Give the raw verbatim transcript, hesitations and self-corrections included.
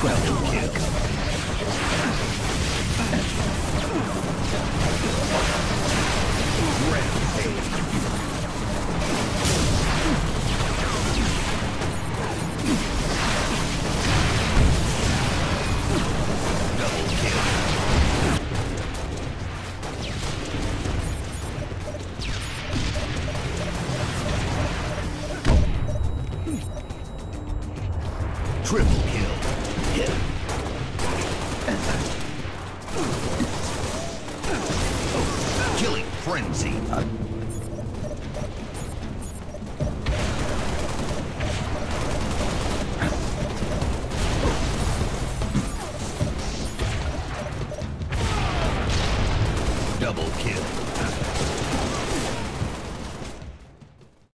Scrap to kick. Triple kill. Yeah. Oh, killing frenzy. Uh